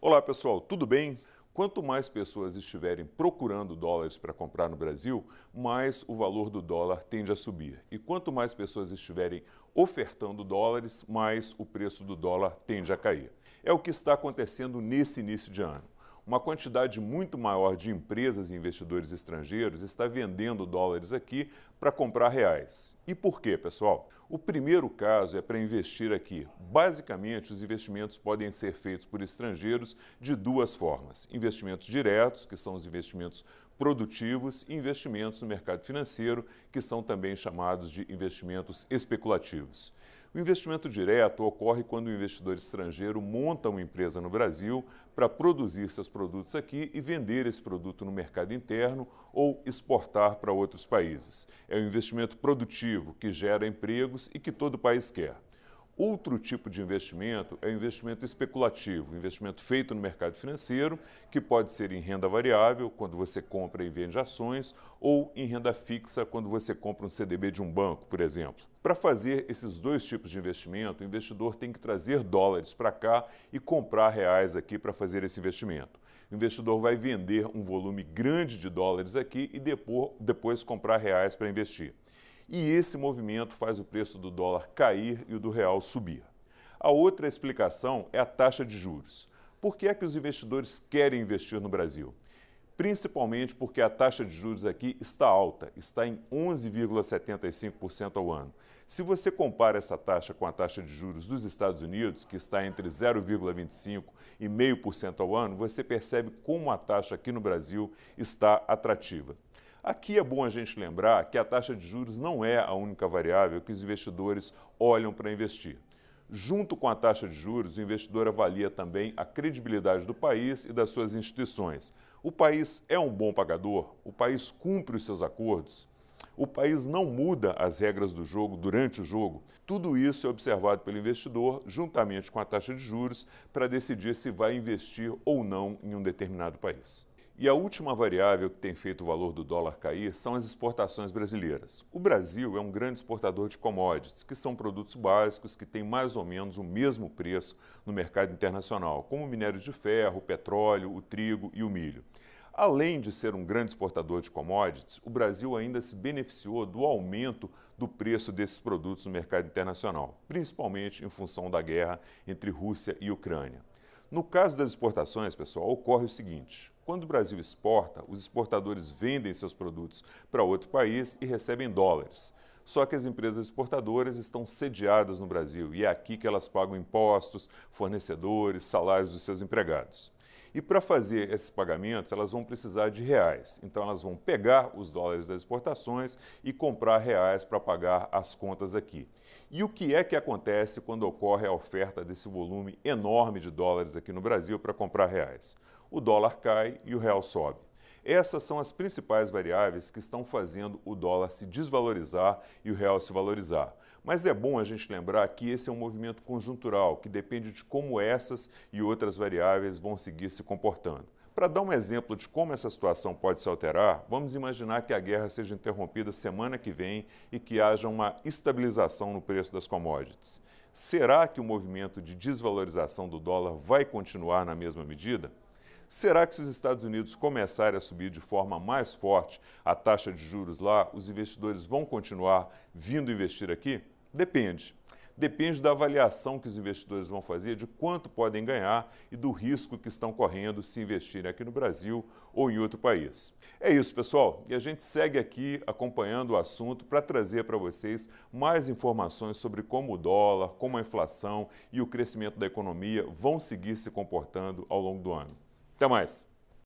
Olá pessoal, tudo bem? Quanto mais pessoas estiverem procurando dólares para comprar no Brasil, mais o valor do dólar tende a subir. E quanto mais pessoas estiverem ofertando dólares, mais o preço do dólar tende a cair. É o que está acontecendo nesse início de ano. Uma quantidade muito maior de empresas e investidores estrangeiros está vendendo dólares aqui para comprar reais. E por quê, pessoal? O primeiro caso é para investir aqui. Basicamente, os investimentos podem ser feitos por estrangeiros de duas formas. Investimentos diretos, que são os investimentos produtivos, e investimentos no mercado financeiro, que são também chamados de investimentos especulativos. O investimento direto ocorre quando o investidor estrangeiro monta uma empresa no Brasil para produzir seus produtos aqui e vender esse produto no mercado interno ou exportar para outros países. É um investimento produtivo, que gera empregos e que todo país quer. Outro tipo de investimento é o investimento especulativo, investimento feito no mercado financeiro, que pode ser em renda variável, quando você compra e vende ações, ou em renda fixa, quando você compra um CDB de um banco, por exemplo. Para fazer esses dois tipos de investimento, o investidor tem que trazer dólares para cá e comprar reais aqui para fazer esse investimento. O investidor vai vender um volume grande de dólares aqui e depois comprar reais para investir. E esse movimento faz o preço do dólar cair e o do real subir. A outra explicação é a taxa de juros. Por que é que os investidores querem investir no Brasil? Principalmente porque a taxa de juros aqui está alta, está em 11,75% ao ano. Se você compara essa taxa com a taxa de juros dos Estados Unidos, que está entre 0,25% e 0,5% ao ano, você percebe como a taxa aqui no Brasil está atrativa. Aqui é bom a gente lembrar que a taxa de juros não é a única variável que os investidores olham para investir. Junto com a taxa de juros, o investidor avalia também a credibilidade do país e das suas instituições. O país é um bom pagador? O país cumpre os seus acordos? O país não muda as regras do jogo durante o jogo? Tudo isso é observado pelo investidor, juntamente com a taxa de juros, para decidir se vai investir ou não em um determinado país. E a última variável que tem feito o valor do dólar cair são as exportações brasileiras. O Brasil é um grande exportador de commodities, que são produtos básicos que têm mais ou menos o mesmo preço no mercado internacional, como o minério de ferro, o petróleo, o trigo e o milho. Além de ser um grande exportador de commodities, o Brasil ainda se beneficiou do aumento do preço desses produtos no mercado internacional, principalmente em função da guerra entre Rússia e Ucrânia. No caso das exportações, pessoal, ocorre o seguinte: quando o Brasil exporta, os exportadores vendem seus produtos para outro país e recebem dólares. Só que as empresas exportadoras estão sediadas no Brasil e é aqui que elas pagam impostos, fornecedores, salários dos seus empregados. E para fazer esses pagamentos, elas vão precisar de reais. Então elas vão pegar os dólares das exportações e comprar reais para pagar as contas aqui. E o que é que acontece quando ocorre a oferta desse volume enorme de dólares aqui no Brasil para comprar reais? O dólar cai e o real sobe. Essas são as principais variáveis que estão fazendo o dólar se desvalorizar e o real se valorizar. Mas é bom a gente lembrar que esse é um movimento conjuntural, que depende de como essas e outras variáveis vão seguir se comportando. Para dar um exemplo de como essa situação pode se alterar, vamos imaginar que a guerra seja interrompida semana que vem e que haja uma estabilização no preço das commodities. Será que o movimento de desvalorização do dólar vai continuar na mesma medida? Será que se os Estados Unidos começarem a subir de forma mais forte a taxa de juros lá, os investidores vão continuar vindo investir aqui? Depende. Depende da avaliação que os investidores vão fazer de quanto podem ganhar e do risco que estão correndo se investirem aqui no Brasil ou em outro país. É isso, pessoal. E a gente segue aqui acompanhando o assunto para trazer para vocês mais informações sobre como o dólar, como a inflação e o crescimento da economia vão seguir se comportando ao longo do ano. Até mais!